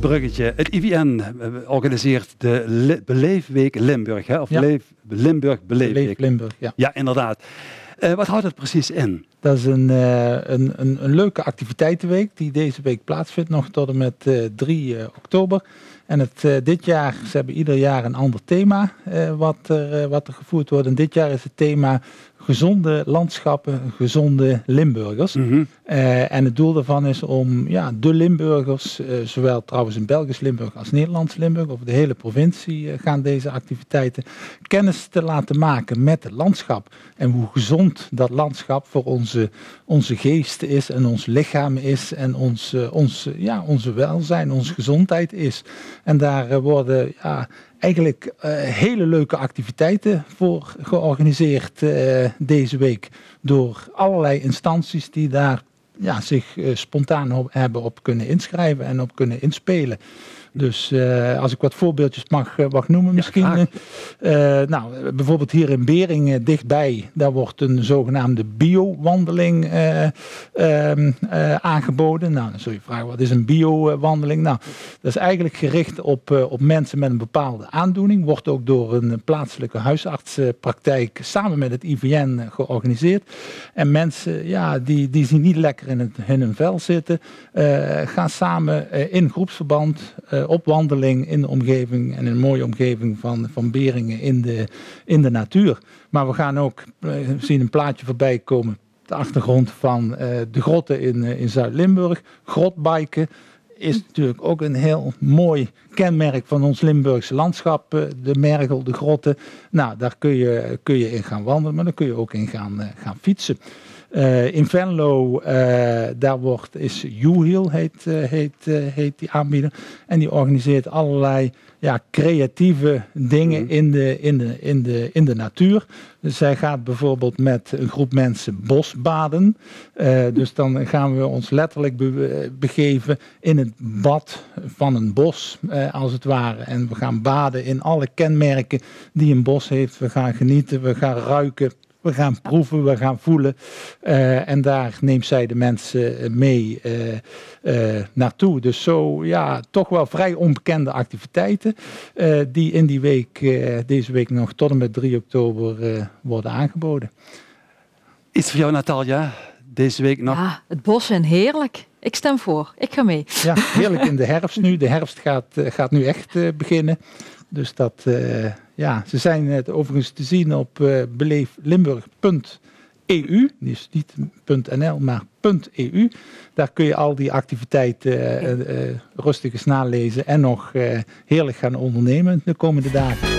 bruggetje. Het IVN organiseert de Beleefweek Limburg, hè? Of ja. Limburg Beleefweek Limburg, ja. Ja, inderdaad. Wat houdt dat precies in? Dat is een leuke activiteitenweek die deze week plaatsvindt, nog tot en met 3 oktober. En dit jaar, ze hebben ieder jaar een ander thema wat er gevoerd wordt. En dit jaar is het thema gezonde landschappen, gezonde Limburgers. Mm-hmm. En het doel daarvan is om de Limburgers, zowel trouwens in Belgisch Limburg als Nederlands Limburg, over de hele provincie gaan deze activiteiten, kennis te laten maken met het landschap. En hoe gezond dat landschap voor onze geest is en ons lichaam is en onze welzijn, onze gezondheid is. En daar worden eigenlijk hele leuke activiteiten voor georganiseerd deze week door allerlei instanties die daar zich spontaan op kunnen inschrijven en op kunnen inspelen. Dus als ik wat voorbeeldjes mag noemen misschien. Ja, bijvoorbeeld hier in Beringen dichtbij, daar wordt een zogenaamde bio-wandeling aangeboden. Nou, dan zul je vragen, wat is een bio-wandeling? Nou, dat is eigenlijk gericht op mensen met een bepaalde aandoening. Wordt ook door een plaatselijke huisartspraktijk samen met het IVN georganiseerd. En mensen die zien niet lekker in hun vel zitten, gaan samen in groepsverband op wandeling in de omgeving en een mooie omgeving van Beringen in de natuur. Maar we gaan ook zien een plaatje voorbij komen, de achtergrond van de grotten in Zuid-Limburg. Grotbiken is natuurlijk ook een heel mooi kenmerk van ons Limburgse landschap. De mergel, de grotten. Nou, daar kun je in gaan wandelen, maar dan kun je ook in gaan fietsen. In Venlo, is Juhiel, heet die aanbieder. En die organiseert allerlei creatieve dingen in de natuur. Dus zij gaat bijvoorbeeld met een groep mensen bosbaden. Dus dan gaan we ons letterlijk begeven in het bad van een bos, als het ware. En we gaan baden in alle kenmerken die een bos heeft. We gaan genieten, we gaan ruiken. We gaan proeven, we gaan voelen. En daar neemt zij de mensen mee naartoe. Dus toch wel vrij onbekende activiteiten die in die week, deze week nog tot en met 3 oktober worden aangeboden. Iets voor jou, Natalia, deze week nog? Ja, het bos en heerlijk. Ik stem voor, ik ga mee. Ja, heerlijk in de herfst nu. De herfst gaat nu echt beginnen. Dus dat... ze zijn het overigens te zien op beleeflimburg.eu, dus niet .nl, maar .eu. Daar kun je al die activiteiten rustig eens nalezen en nog heerlijk gaan ondernemen de komende dagen.